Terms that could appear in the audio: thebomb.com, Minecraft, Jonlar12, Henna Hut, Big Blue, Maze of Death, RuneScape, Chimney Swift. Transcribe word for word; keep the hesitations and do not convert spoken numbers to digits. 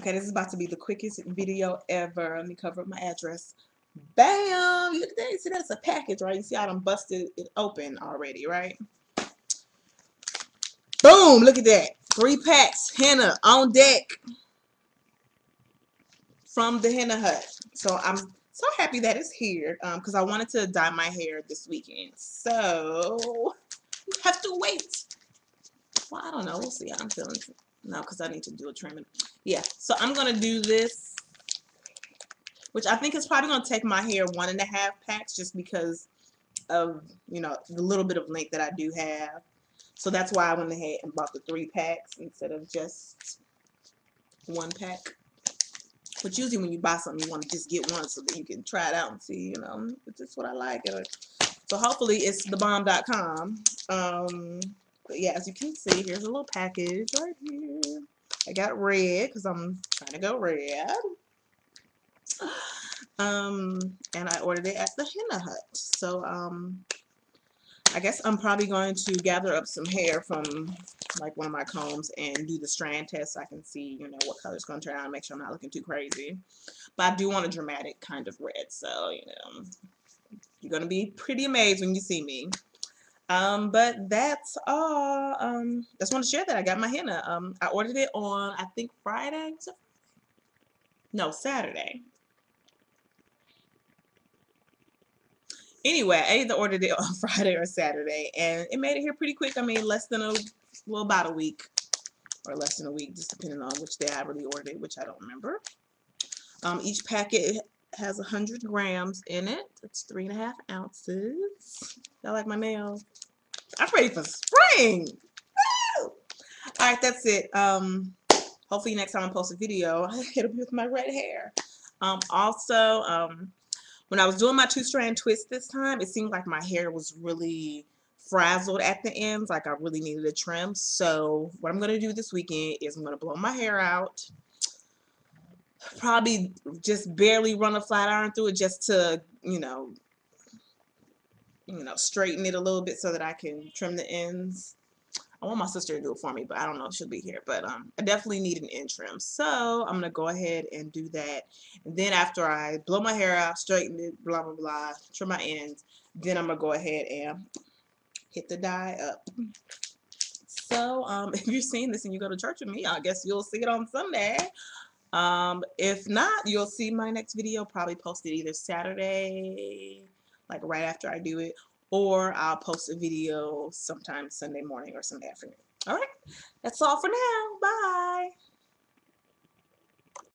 Okay, this is about to be the quickest video ever. Let me cover up my address. Bam! You see, that's a package, right? You see how I done busted it open already, right? Boom! Look at that. Three packs. Henna on deck. From the Henna Hut. So I'm so happy that it's here um, because I wanted to dye my hair this weekend. So you have to wait. Well, I don't know. We'll see how I'm feeling. No, because I need to do a trimming. Yeah. So I'm going to do this, which I think is probably going to take my hair one and a half packs just because of, you know, the little bit of length that I do have. So that's why I went ahead and bought the three packs instead of just one pack. But usually when you buy something, you want to just get one so that you can try it out and see, you know, is this what I like? So hopefully it's the bomb dot com. Um, but yeah, as you can see, here's a little package right here. I got red because I'm trying to go red. Um, and I ordered it at the Henna Hut. So um, I guess I'm probably going to gather up some hair from like one of my combs and do the strand test so I can see, you know, what color it's going to turn out and make sure I'm not looking too crazy. But I do want a dramatic kind of red, so, you know, you're going to be pretty amazed when you see me. Um, but that's all. Um, just want to share that I got my henna. Um, I ordered it on, I think, Friday? No, Saturday. Anyway, I either ordered it on Friday or Saturday, and it made it here pretty quick. I mean, less than a well, about a week or less than a week, just depending on which day I really ordered it, which I don't remember. Um, each packet has one hundred grams in it. It's three and a half ounces. I like my nails. I'm ready for spring. Woo! All right, that's it. Um, hopefully next time I post a video, it'll be with my red hair. Um, also, um, when I was doing my two-strand twist this time, it seemed like my hair was really frazzled at the ends, like I really needed a trim. So what I'm going to do this weekend is I'm going to blow my hair out, probably just barely run a flat iron through it just to, you know, you know, straighten it a little bit so that I can trim the ends. I want my sister to do it for me, but I don't know if she'll be here. But um, I definitely need an end trim. So I'm going to go ahead and do that. And then after I blow my hair out, straighten it, blah, blah, blah, trim my ends, then I'm going to go ahead and hit the dye up. So um, if you're seeing this and you go to church with me, I guess you'll see it on Sunday. Um, if not, you'll see my next video probably posted either Saturday, like right after I do it, or I'll post a video sometime Sunday morning or Sunday afternoon. All right, that's all for now. Bye.